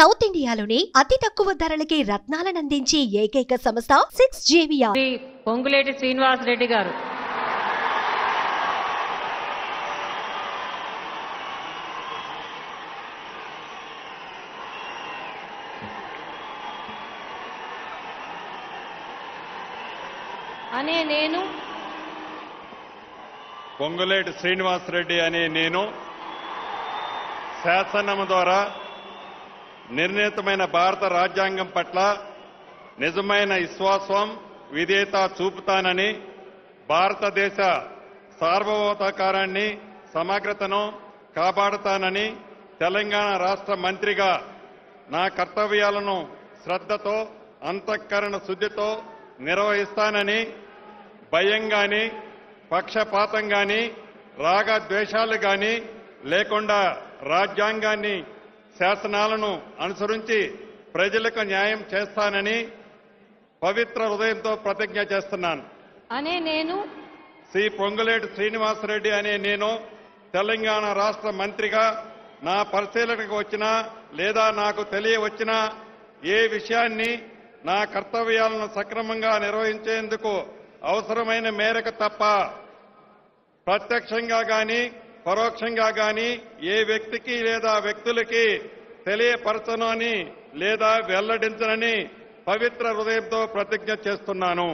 South ఇండియాలోనే అతి తక్కువ ధరలకే రత్నాలను అందించే ఏకైక సంస్థ 6 JVR. శ్రీ పొంగులేటి శ్రీనివాస్ రెడ్డి గారు అనే నేను పొంగులేటి శ్రీనివాస్ రెడ్డి అనే నేను శాసనం ద్వారా నిర్ణీతమైన భారత రాజ్యాంగం పట్ల నిజమైన విశ్వాసం విధేయత చూపుతానని భారతదేశ సార్వభౌమాధికారాన్ని సమగ్రతను కాపాడతానని తెలంగాణ రాష్ట్ర మంత్రిగా నా కర్తవ్యాలను శ్రద్ధతో అంతఃకరణ శుద్ధితో నిర్వహిస్తానని భయం గాని పక్షపాతం గాని రాగద్వేషాలు గాని లేకుండా రాజ్యాంగాన్ని శాసనాలను అనుసరించి ప్రజలకు న్యాయం చేస్తానని పవిత్ర హృదయంతో ప్రతిజ్ఞ చేస్తున్నాను అనే నేను శ్రీ పొంగులేటి శ్రీనివాస్ రెడ్డి అనే నేను తెలంగాణ రాష్ట్ర మంత్రిగా నా పరిశీలనకు వచ్చినా లేదా నాకు తెలియవచ్చినా ఏ విషయాన్ని నా కర్తవ్యాలను సక్రమంగా నిర్వహించేందుకు అవసరమైన మేరకు తప్ప ప్రత్యక్షంగా కానీ పరోక్షంగా గాని ఏ వ్యక్తికి లేదా వ్యక్తులకి తెలియపరచనని లేదా వెల్లడించనని పవిత్ర హృదయంతో ప్రతిజ్ఞ చేస్తున్నాను.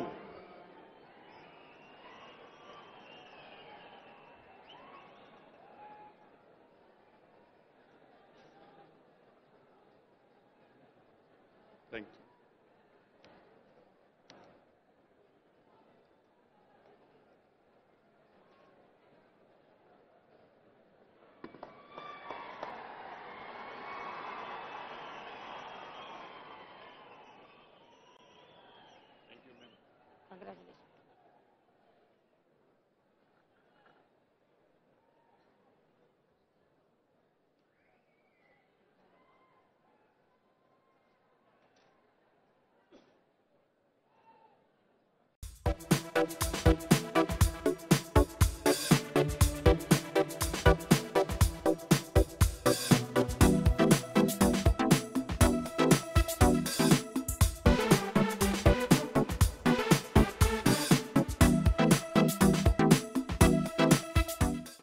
Congratulations.